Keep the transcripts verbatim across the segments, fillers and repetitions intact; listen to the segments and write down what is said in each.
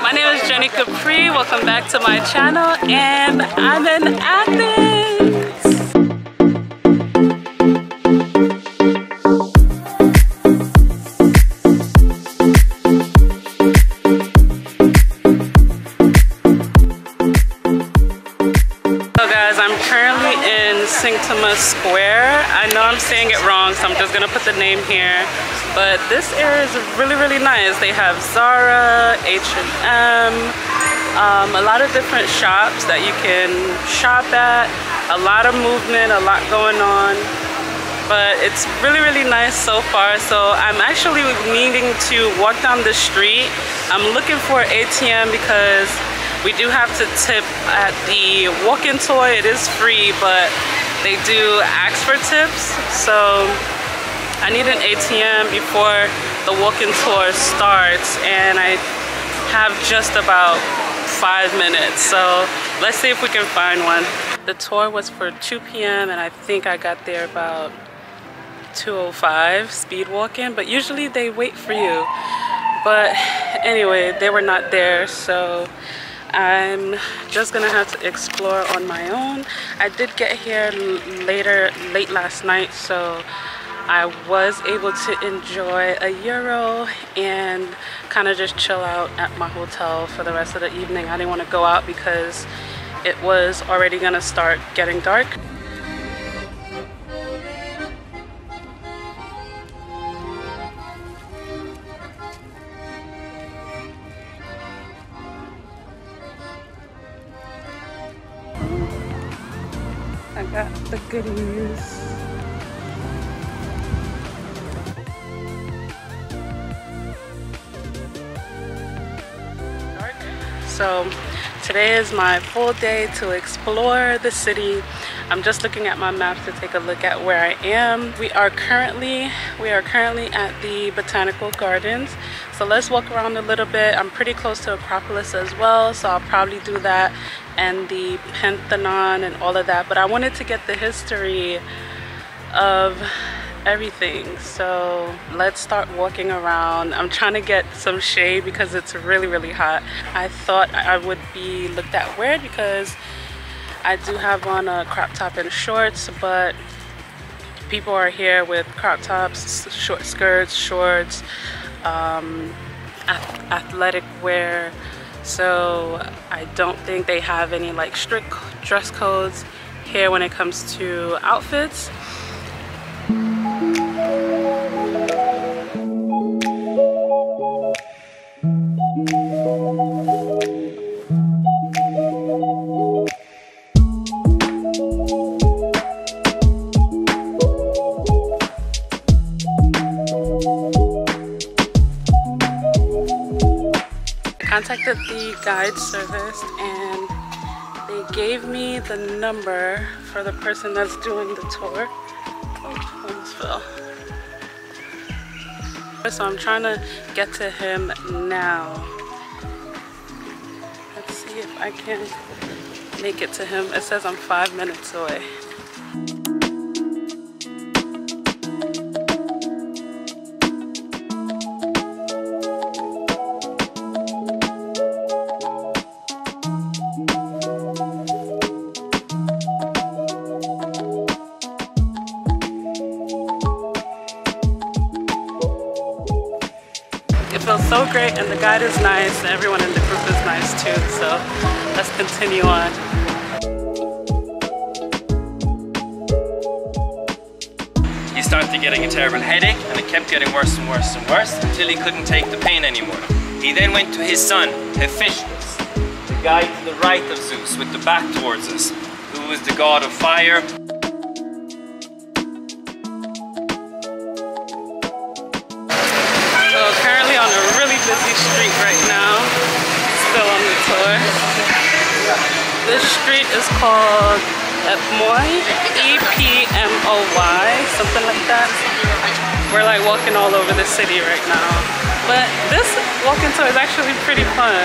My name is Jenny Capri, welcome back to my channel, and I'm in Athens! So guys, I'm currently in Syntagma Square. I know I'm saying it wrong, so I'm just gonna put the name here. But this area is really, really nice. They have Zara, H and M, um, a lot of different shops that you can shop at. A lot of movement, a lot going on. But it's really, really nice so far. So I'm actually needing to walk down the street. I'm looking for an A T M because we do have to tip at the walk-in toy. It is free, but they do ask for tips. So I need an A T M before the walk-in tour starts, and I have just about five minutes. So let's see if we can find one. The tour was for two P M and I think I got there about two oh five speed walk-in, but usually they wait for you. But anyway, they were not there, so I'm just gonna have to explore on my own. I did get here later, late last night, so I was able to enjoy a Euro and kind of just chill out at my hotel for the rest of the evening. I didn't want to go out because it was already going to start getting dark. I got the goodies. So today is my full day to explore the city. I'm just looking at my map to take a look at where I am. We are currently we are currently at the Botanical Gardens. So let's walk around a little bit. I'm pretty close to Acropolis as well, so I'll probably do that and the Parthenon and all of that. But I wanted to get the history of everything, so let's start walking around. I'm trying to get some shade because it's really, really hot. I thought I would be looked at weird because I do have on a crop top and shorts, but people are here with crop tops, short skirts, shorts, um, ath- athletic wear, so I don't think they have any like strict dress codes here when it comes to outfits. Contacted the guide service and they gave me the number for the person that's doing the tour. Oh, almost fell. So I'm trying to get to him now. Let's see if I can make it to him. It says I'm five minutes away. So great, and the guide is nice, and everyone in the group is nice too, so let's continue on. He started getting a terrible headache, and it kept getting worse and worse and worse until he couldn't take the pain anymore. He then went to his son, Hephaestus, the guy to the right of Zeus with the back towards us, who was the god of fire. Busy street right now, still on the tour. This street is called Epmoy, E P M O Y, something like that. We're like walking all over the city right now. But this walking tour is actually pretty fun.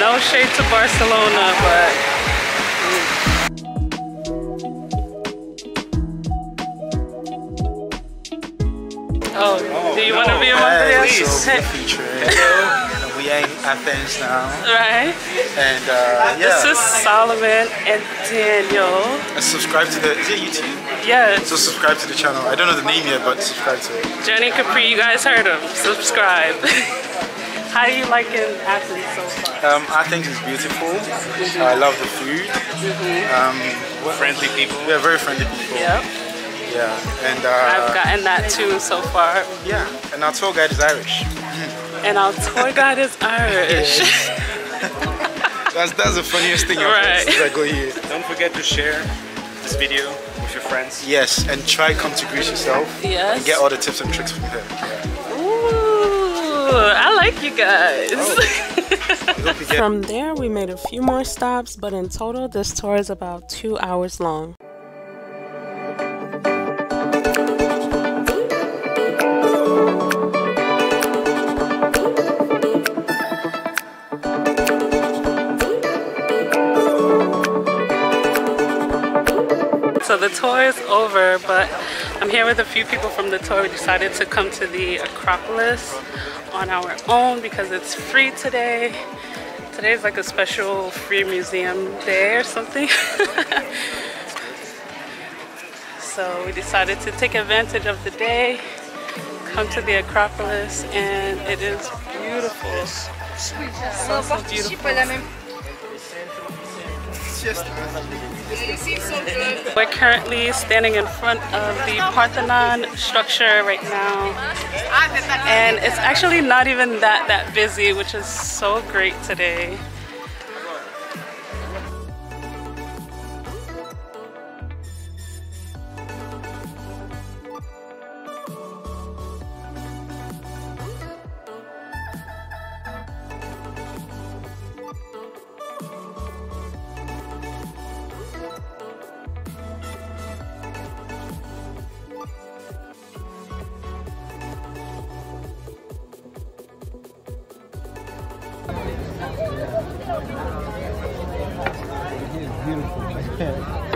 No shade to Barcelona, but Oh, oh, do you no, want to be among the please. So, feature, and we we are in Athens now. Right. And uh, yeah. This is Solomon and Daniel. And subscribe to the, is it YouTube? Yeah. So subscribe to the channel. I don't know the name yet, but subscribe to it. Jenny Capri, you guys heard him. Subscribe. How do you like in Athens so far? Um, Athens is beautiful. Mm-hmm. I love the food. Mm-hmm. um, friendly people. Yeah, very friendly people. Yep. Yeah. And uh, I've gotten that too so far. Yeah. And our tour guide is Irish. And our tour guide is Irish. that's that's the funniest thing I've right. since I go here. Don't forget to share this video with your friends. Yes. And try come to Greece yourself. Yes. And get all the tips and tricks from there. Yeah. I like you guys. Oh. From there we made a few more stops, but in total this tour is about two hours long. So the tour is over, but I'm here with a few people from the tour. We decided to come to the Acropolis on our own because it's free today. Today is like a special free museum day or something. So we decided to take advantage of the day, come to the Acropolis, and it is beautiful. So, so beautiful. We're currently standing in front of the Parthenon structure right now, and it's actually not even that that busy, which is so great today. Beautiful.